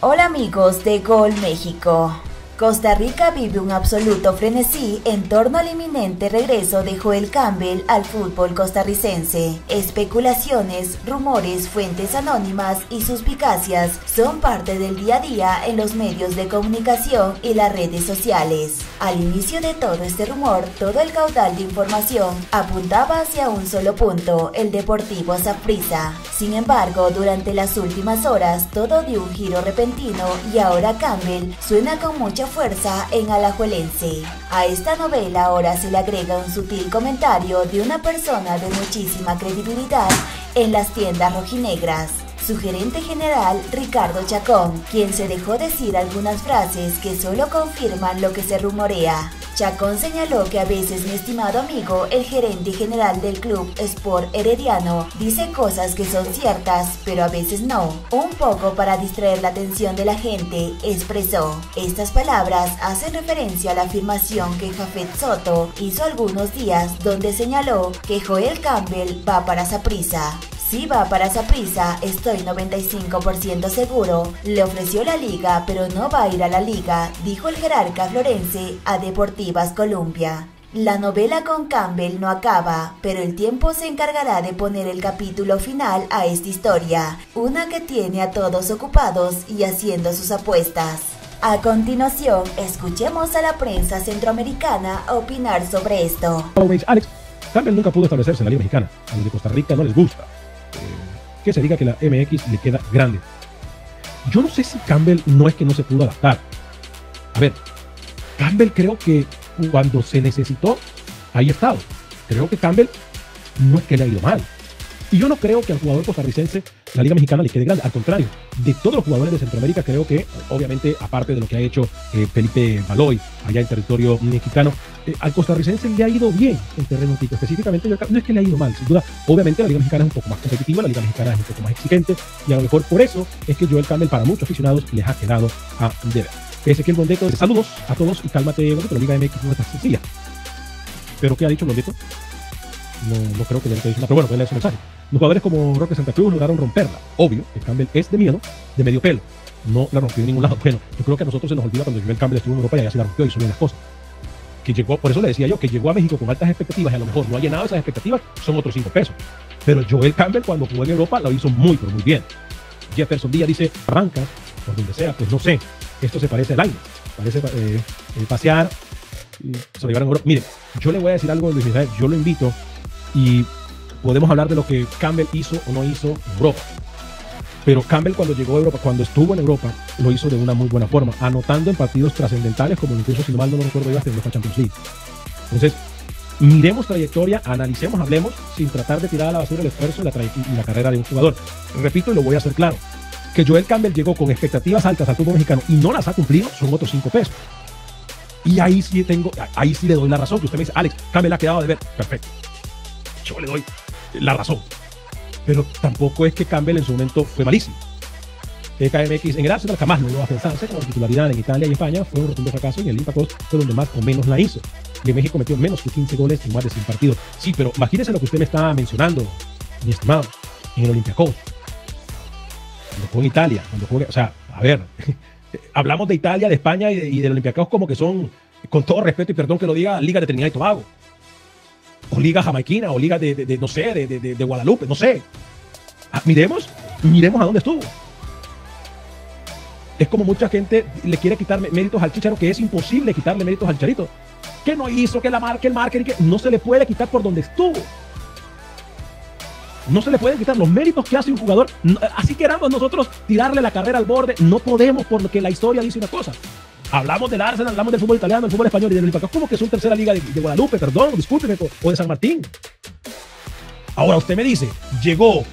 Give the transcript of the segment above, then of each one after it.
Hola amigos de Gol México. Costa Rica vive un absoluto frenesí en torno al inminente regreso de Joel Campbell al fútbol costarricense. Especulaciones, rumores, fuentes anónimas y suspicacias son parte del día a día en los medios de comunicación y las redes sociales. Al inicio de todo este rumor, todo el caudal de información apuntaba hacia un solo punto, el Deportivo Saprissa. Sin embargo, durante las últimas horas todo dio un giro repentino y ahora Campbell suena con mucha fuerza en alajuelense. A esta novela ahora se le agrega un sutil comentario de una persona de muchísima credibilidad en las tiendas rojinegras, su gerente general Ricardo Chacón, quien se dejó decir algunas frases que solo confirman lo que se rumorea. Chacón señaló que a veces mi estimado amigo, el gerente general del club Sport Herediano, dice cosas que son ciertas, pero a veces no, un poco para distraer la atención de la gente, expresó. Estas palabras hacen referencia a la afirmación que Jafet Soto hizo algunos días, donde señaló que Joel Campbell va para Saprissa. Si va para Saprissa, estoy 95% seguro. Le ofreció la Liga, pero no va a ir a la Liga, dijo el jerarca florense a Deportivas Columbia. La novela con Campbell no acaba, pero el tiempo se encargará de poner el capítulo final a esta historia, una que tiene a todos ocupados y haciendo sus apuestas. A continuación, escuchemos a la prensa centroamericana opinar sobre esto. Alex, Campbell nunca pudo establecerse en la Liga Mexicana, a los de Costa Rica no les gusta que se diga que la MX le queda grande. Yo no sé si Campbell no es que no se pudo adaptar. A ver, Campbell creo que cuando se necesitó, ahí ha estado. Creo que Campbell no es que le ha ido mal. Y yo no creo que al jugador costarricense la Liga Mexicana le quede grande. Al contrario, de todos los jugadores de Centroamérica, creo que, obviamente, aparte de lo que ha hecho Felipe Baloy allá en territorio mexicano, al costarricense le ha ido bien en terreno tico. Específicamente, no es que le ha ido mal, sin duda. Obviamente, la Liga Mexicana es un poco más competitiva, la Liga Mexicana es un poco más exigente, y a lo mejor por eso es que Joel Campbell, para muchos aficionados, les ha quedado a deber. Ezequiel Bondeto, saludos a todos y cálmate, bueno, pero Liga MX no está sencilla. ¿Pero qué ha dicho Bondeto? No creo que le haya dicho nada, pero bueno, voy a leer su mensaje. Los jugadores como Roque Santa Cruz lograron romperla. Obvio, el Campbell es de miedo, de medio pelo. No la rompió en ningún lado. Bueno, yo creo que a nosotros se nos olvida cuando Joel Campbell estuvo en Europa y allá se la rompió y hizo bien las cosas. Que llegó, por eso le decía yo, que llegó a México con altas expectativas y a lo mejor no ha llenado esas expectativas, son otros 5 pesos. Pero Joel Campbell cuando jugó en Europa lo hizo muy, pero muy bien. Jefferson Díaz dice, arranca por donde sea, pues no sé. Esto se parece al aire, parece pasear, se lo llevaron a Europa. Mire, yo le voy a decir algo a Luis Isabel, yo lo invito y podemos hablar de lo que Campbell hizo o no hizo en Europa. Pero Campbell cuando llegó a Europa, cuando estuvo en Europa, lo hizo de una muy buena forma, anotando en partidos trascendentales como incluso, si mal no recuerdo, iba a ser la Champions League. Entonces, miremos trayectoria, analicemos, hablemos, sin tratar de tirar a la basura el esfuerzo y la carrera de un jugador. Repito, y lo voy a hacer claro, que Joel Campbell llegó con expectativas altas al fútbol mexicano y no las ha cumplido, son otros 5 pesos. Y ahí sí le doy la razón, que usted me dice, Alex, Campbell ha quedado de ver, perfecto. Yo le doy la razón, pero tampoco es que Campbell en su momento fue malísimo. LIGA MX en el Arsenal jamás no iba a pensarse como titularidad en Italia y España, fue un rotundo fracaso y el Impacos fue donde más o menos la hizo. Y en México metió menos que 15 goles en más de 100 partidos. Sí, pero imagínese lo que usted me está mencionando, mi estimado, en el Olympiacos, cuando juega en Italia, cuando juega, o sea, a ver, hablamos de Italia, de España y del Olympiacos como que son, con todo respeto y perdón que lo diga, Liga de Trinidad y Tobago, o Liga Jamaiquina, o Liga no sé, de Guadalupe, no sé. Miremos a dónde estuvo. Es como mucha gente le quiere quitar méritos al Chicharito, que es imposible quitarle méritos al Chicharito. Que no hizo, que el marketing, que no se le puede quitar por donde estuvo. No se le pueden quitar los méritos que hace un jugador. Así queramos nosotros tirarle la carrera al borde. No podemos, porque la historia dice una cosa. Hablamos del Arsenal, hablamos del fútbol italiano, del fútbol español y del Olympiacos, como que es una tercera liga de Guadalupe, perdón, discúlpeme, o de San Martín. Ahora usted me dice, llegó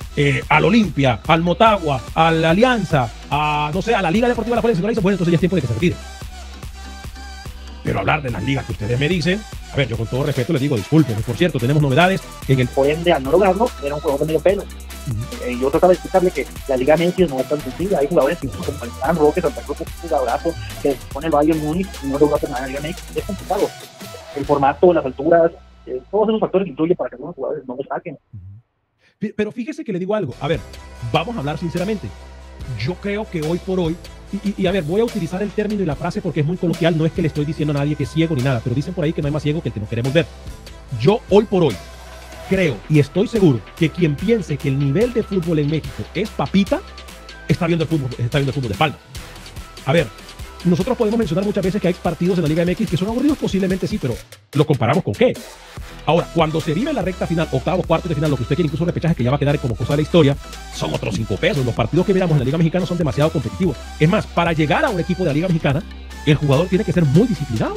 al Olimpia, al Motagua, a la Alianza, a, no sé, a la Liga Deportiva de la Juventud, bueno, entonces ya es tiempo de que se retire. Pero hablar de las ligas que ustedes me dicen, a ver, yo con todo respeto les digo, discúlpeme, por cierto, tenemos novedades en el... Por ende, al no lograrlo, era un jugador de medio pelo. Y yo trataba de explicarle que la Liga MX no es tan sencilla. Hay jugadores como el San Roque, Santa Cruz, un jugadorazo que pone el Bayern Múnich y no logra nada en la Liga MX. Es complicado. El formato, las alturas, todos esos factores que incluyen para que algunos jugadores no lo saquen. Pero fíjese que le digo algo. A ver, vamos a hablar sinceramente. Yo creo que hoy por hoy, Y a ver, voy a utilizar el término y la frase porque es muy coloquial, no es que le estoy diciendo a nadie que es ciego ni nada, pero dicen por ahí que no hay más ciego que el que no queremos ver. Yo hoy por hoy creo y estoy seguro que quien piense que el nivel de fútbol en México es papita, está viendo el fútbol de espaldas. A ver, nosotros podemos mencionar muchas veces que hay partidos en la Liga MX que son aburridos, posiblemente sí, pero ¿lo comparamos con qué? Ahora, cuando se vive la recta final, octavos, cuartos de final, lo que usted quiere, incluso repechaje que ya va a quedar como cosa de la historia, son otros 5 pesos. Los partidos que miramos en la Liga Mexicana son demasiado competitivos. Es más, para llegar a un equipo de la Liga Mexicana, el jugador tiene que ser muy disciplinado,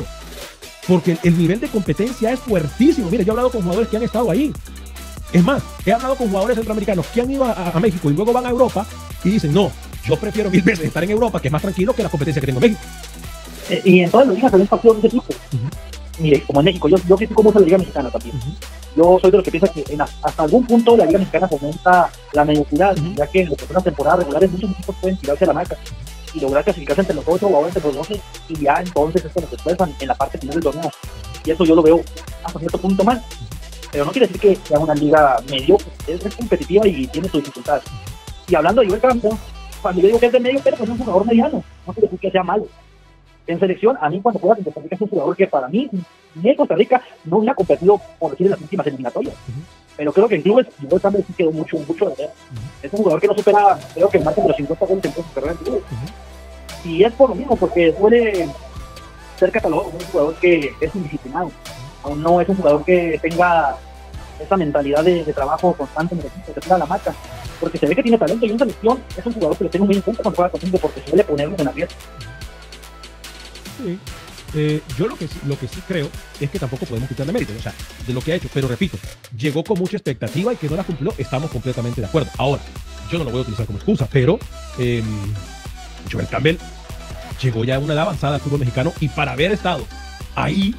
porque el nivel de competencia es fuertísimo. Mire, yo he hablado con jugadores que han estado ahí. Es más, he hablado con jugadores centroamericanos que han ido a México y luego van a Europa y dicen, no, yo prefiero 1000 veces estar en Europa, que es más tranquilo que la competencia que tengo en México. Y en todas las ligas hay un partido de ese tipo. Mire, como en México, yo critico mucho la Liga Mexicana también. Yo soy de los que piensa que hasta algún punto la Liga Mexicana fomenta la mediocridad, ya que en las temporadas regulares muchos equipos pueden tirarse a la marca y lograr clasificarse entre los 8 o entre los 12, y ya entonces esto nos expresan en la parte final del torneo. Y eso yo lo veo hasta cierto punto mal, pero no quiere decir que sea una liga mediocre, es competitiva y tiene sus dificultades. Y hablando de Joel Campbell, cuando yo digo que es de medio, pero pues es un jugador mediano, no quiere decir que sea malo. En selección, a mí cuando juega en Costa Rica es un jugador que para mí, ni en Costa Rica, no hubiera competido por decir en las últimas eliminatorias. Pero creo que en clubes, Joel Campbell sí quedó mucho de la guerra. Es un jugador que no supera, creo que más de los 50 goles en carrera en clubes. Y es por lo mismo, porque suele ser catalogado como un jugador que es indisciplinado. Aún no es un jugador que tenga esa mentalidad de trabajo constante, que tenga la marca. Porque se ve que tiene talento y en selección es un jugador que le tiene muy en cuenta cuando juega con México, porque suele ponerlo en la pieza. Sí. Yo lo que sí creo es que tampoco podemos quitarle mérito, o sea, de lo que ha hecho, pero repito, llegó con mucha expectativa y que no la cumplió, estamos completamente de acuerdo. Ahora, yo no lo voy a utilizar como excusa, pero Joel Campbell llegó ya a una edad avanzada al fútbol mexicano, y para haber estado ahí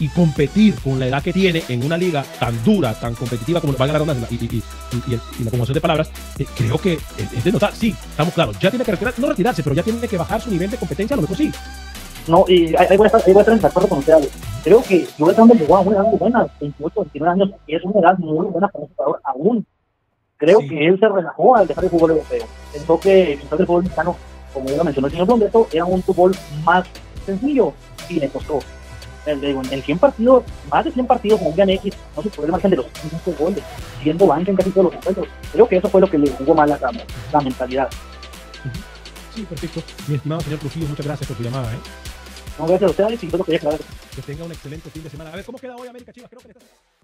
y competir con la edad que tiene en una liga tan dura, tan competitiva como va a ganar una, y la conjunción de palabras, creo que es de notar. Sí, estamos claros, ya tiene que retirarse, no retirarse, pero ya tiene que bajar su nivel de competencia, a lo mejor sí. No, y ahí voy a estar en desacuerdo con usted, Ale. Creo que Joel Campbell llegó a una edad muy buena, 28, 29 años, y es una edad muy buena para un jugador aún. Creo que él se relajó al dejar el fútbol europeo. Pensó que el fútbol mexicano, como ya lo mencionó el señor Blondeto, era un fútbol más sencillo, y le costó. En 100 partidos, más de 100 partidos con Liga MX, no se puede el margen de los 15 goles, siendo banca en casi todos los encuentros. Creo que eso fue lo que le jugó mal a la mentalidad. Sí, perfecto. Mi estimado señor Trujillo, muchas gracias por tu llamada, ¿eh? No, gracias a ustedes, y yo lo quería aclarar. Que tenga un excelente fin de semana. A ver, ¿cómo queda hoy América Chivas? Creo que